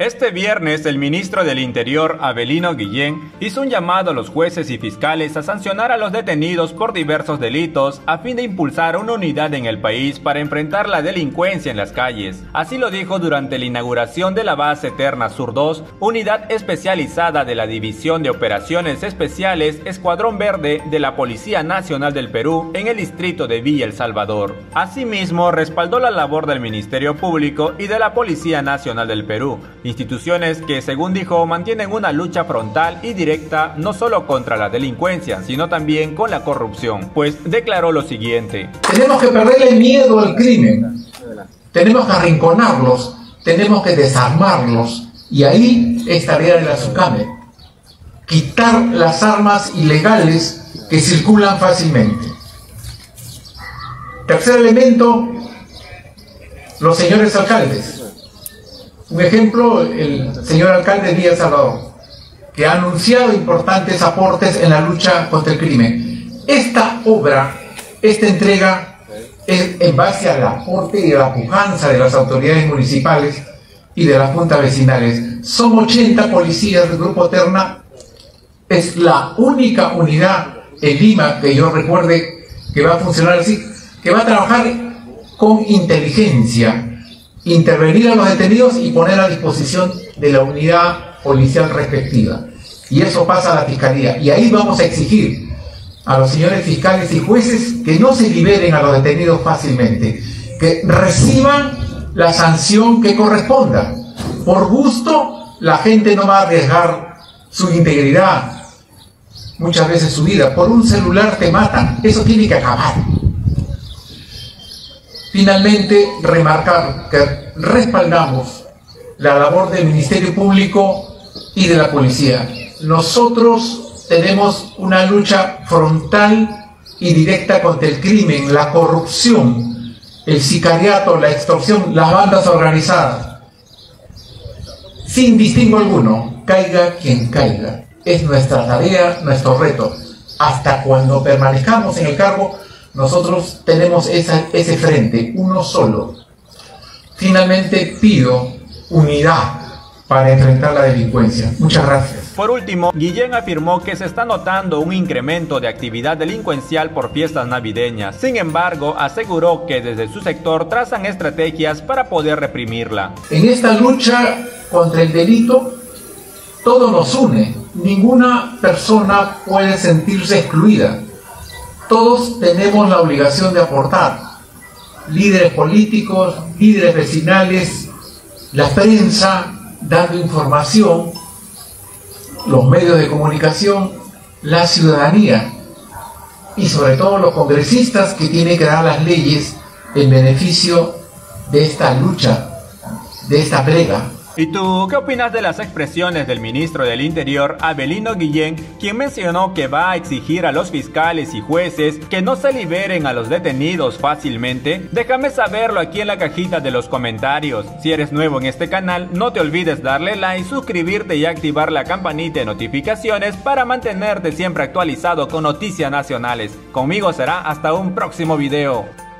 Este viernes, el ministro del Interior, Avelino Guillén, hizo un llamado a los jueces y fiscales a sancionar a los detenidos por diversos delitos a fin de impulsar una unidad en el país para enfrentar la delincuencia en las calles. Así lo dijo durante la inauguración de la base Terna Sur 2, unidad especializada de la División de Operaciones Especiales Escuadrón Verde de la Policía Nacional del Perú en el distrito de Villa El Salvador. Asimismo, respaldó la labor del Ministerio Público y de la Policía Nacional del Perú, instituciones que, según dijo, mantienen una lucha frontal y directa no solo contra la delincuencia, sino también con la corrupción, pues declaró lo siguiente. Tenemos que perderle el miedo al crimen, tenemos que arrinconarlos, tenemos que desarmarlos, y ahí es tarea de la SUCAMEC, quitar las armas ilegales que circulan fácilmente. Tercer elemento, los señores alcaldes. Un ejemplo, el señor alcalde Díaz Salvador, que ha anunciado importantes aportes en la lucha contra el crimen. Esta obra, esta entrega, es en base al aporte y a la pujanza de las autoridades municipales y de las juntas vecinales. Son 80 policías del Grupo Terna. Es la única unidad en Lima que yo recuerde que va a funcionar así, que va a trabajar con inteligencia, intervenir a los detenidos y poner a disposición de la unidad policial respectiva. Y eso pasa a la fiscalía. Y ahí vamos a exigir a los señores fiscales y jueces que no se liberen a los detenidos fácilmente, que reciban la sanción que corresponda. Por gusto, la gente no va a arriesgar su integridad, muchas veces su vida. Por un celular te matan. Eso tiene que acabar. Finalmente, remarcar que respaldamos la labor del Ministerio Público y de la Policía. Nosotros tenemos una lucha frontal y directa contra el crimen, la corrupción, el sicariato, la extorsión, las bandas organizadas. Sin distingo alguno, caiga quien caiga. Es nuestra tarea, nuestro reto. Hasta cuando permanezcamos en el cargo, nosotros tenemos ese frente, uno solo. Finalmente pido unidad para enfrentar la delincuencia. Muchas gracias. Por último, Guillén afirmó que se está notando un incremento de actividad delincuencial por fiestas navideñas. Sin embargo, aseguró que desde su sector trazan estrategias para poder reprimirla. En esta lucha contra el delito, todo nos une. Ninguna persona puede sentirse excluida. Todos tenemos la obligación de aportar, líderes políticos, líderes vecinales, la prensa dando información, los medios de comunicación, la ciudadanía y sobre todo los congresistas que tienen que dar las leyes en beneficio de esta lucha, de esta brega. ¿Y tú qué opinas de las expresiones del ministro del Interior, Avelino Guillén, quien mencionó que va a exigir a los fiscales y jueces que no se liberen a los detenidos fácilmente? Déjame saberlo aquí en la cajita de los comentarios. Si eres nuevo en este canal, no te olvides darle like, suscribirte y activar la campanita de notificaciones para mantenerte siempre actualizado con noticias nacionales. Conmigo será hasta un próximo video.